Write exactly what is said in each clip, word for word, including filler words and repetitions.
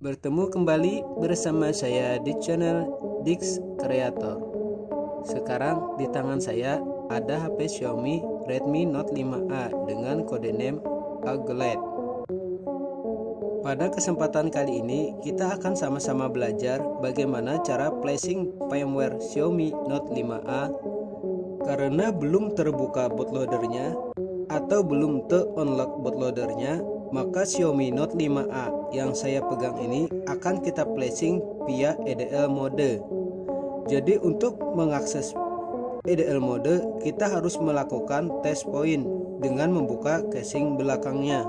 Bertemu kembali bersama saya di channel D I K S Creator. Sekarang di tangan saya ada H P Xiaomi Redmi Note lima A dengan kodename agolite. Pada kesempatan kali ini kita akan sama-sama belajar bagaimana cara placing firmware Xiaomi Note lima A. Karena belum terbuka bootloadernya atau belum te-unlock bootloadernya, maka Xiaomi Note lima A yang saya pegang ini akan kita placing via E D L mode. Jadi untuk mengakses E D L mode, kita harus melakukan test point dengan membuka casing belakangnya.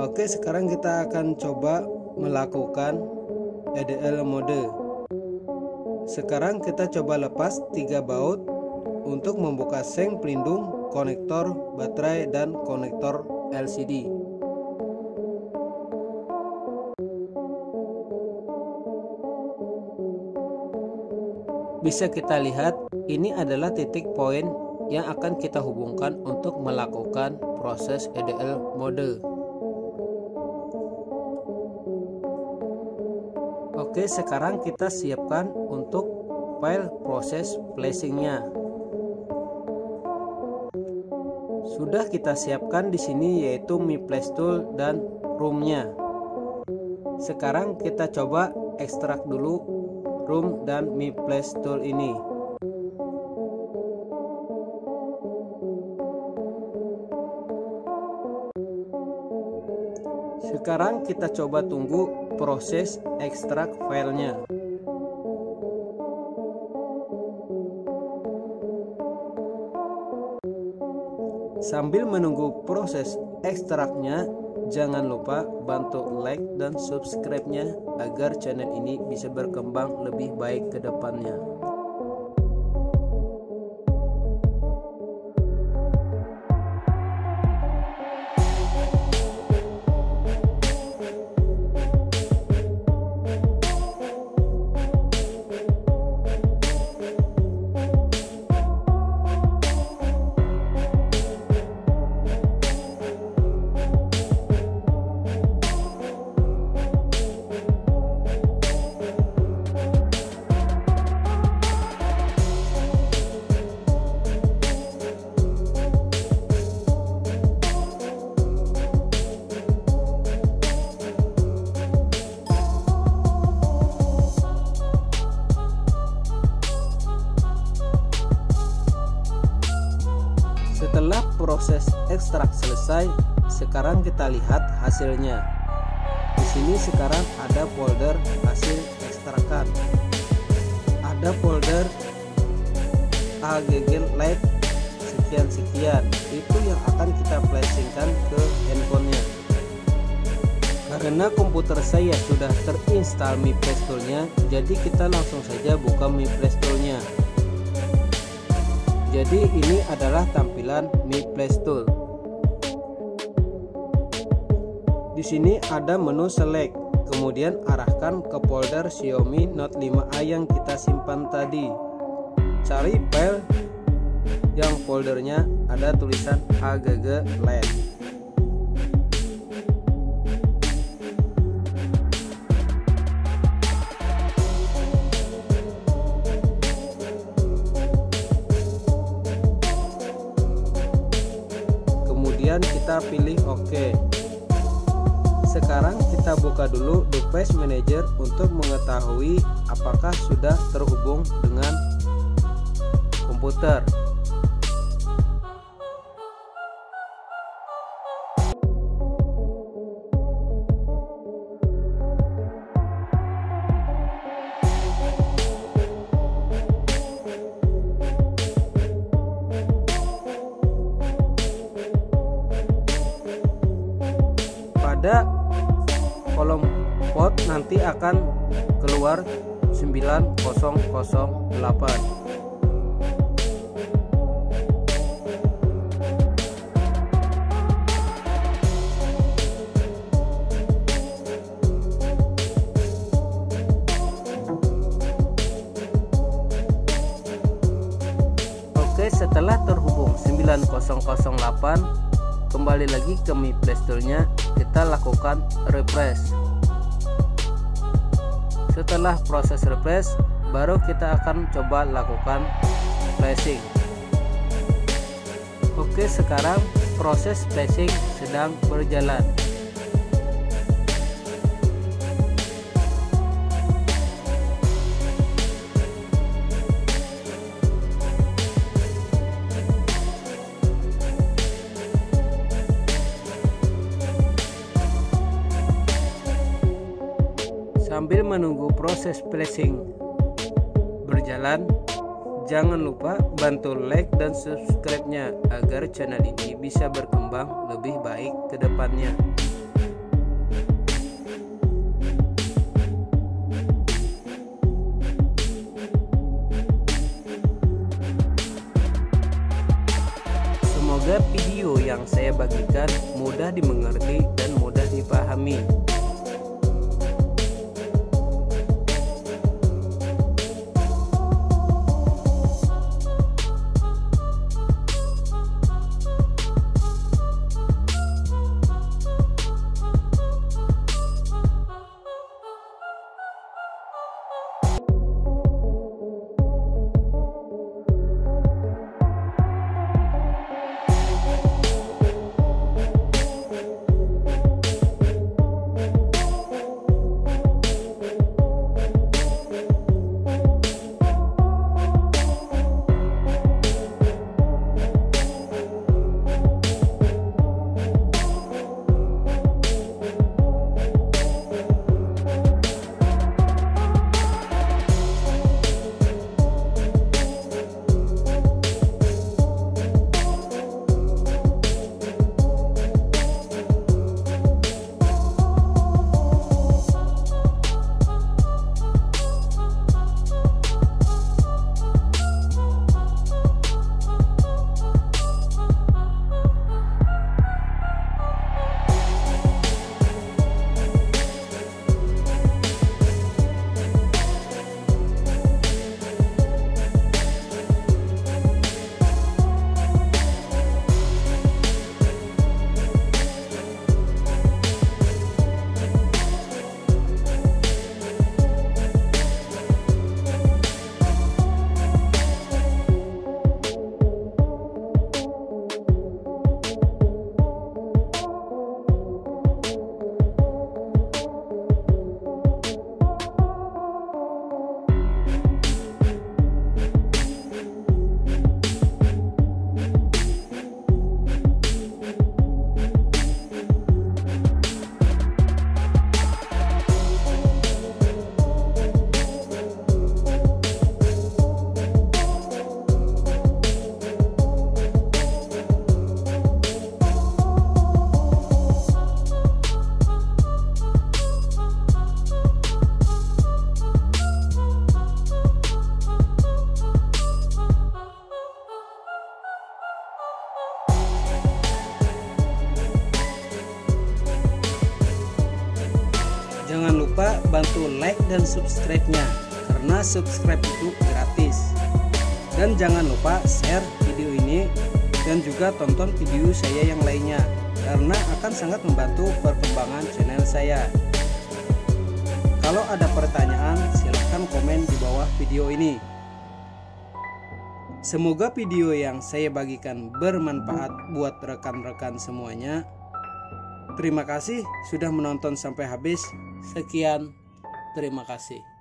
Oke, sekarang kita akan coba melakukan E D L mode. Sekarang kita coba lepas tiga baut untuk membuka seng pelindung, konektor baterai, dan konektor L C D. Bisa kita lihat, ini adalah titik poin yang akan kita hubungkan untuk melakukan proses E D L mode. Oke, sekarang kita siapkan untuk file proses placingnya. Sudah kita siapkan di sini, yaitu Mi Flash Tool dan roomnya. Sekarang kita coba ekstrak dulu room dan Mi Flash Tool ini. Sekarang kita coba tunggu proses ekstrak filenya. Sambil menunggu proses ekstraknya, jangan lupa bantu like dan subscribe-nya agar channel ini bisa berkembang lebih baik ke depannya. Setelah proses ekstrak selesai, sekarang kita lihat hasilnya. Di sini sekarang ada folder hasil ekstrakan. Ada folder H G G L E D sekian-sekian. Itu yang akan kita flashingkan ke handphonenya. Karena komputer saya sudah terinstall Mi Flash Tool-nya, jadi kita langsung saja buka Mi Flash Tool-nya. Jadi ini adalah tampilan Mi Flash Tool. Di sini ada menu select, kemudian arahkan ke folder Xiaomi Note lima A yang kita simpan tadi. Cari file yang foldernya ada tulisan H G G L E D. Kita pilih OK. Sekarang kita buka dulu device manager untuk mengetahui apakah sudah terhubung dengan komputer. Pada kolom port nanti akan keluar sembilan nol nol delapan. Oke, setelah terhubung sembilan nol nol delapan, kembali lagi ke Mi Flash Tool-nya, kita lakukan refresh. Setelah proses refresh, baru kita akan coba lakukan flashing. Oke, sekarang proses flashing sedang berjalan. Sambil menunggu proses flashing berjalan, jangan lupa bantu like dan subscribe-nya agar channel ini bisa berkembang lebih baik ke depannya. Semoga video yang saya bagikan mudah dimengerti dan mudah dipahami. Jangan lupa bantu like dan subscribe-nya, karena subscribe itu gratis. Dan jangan lupa share video ini dan juga tonton video saya yang lainnya, karena akan sangat membantu perkembangan channel saya. Kalau ada pertanyaan, silahkan komen di bawah video ini. Semoga video yang saya bagikan bermanfaat buat rekan-rekan semuanya. Terima kasih sudah menonton sampai habis. Sekian, terima kasih.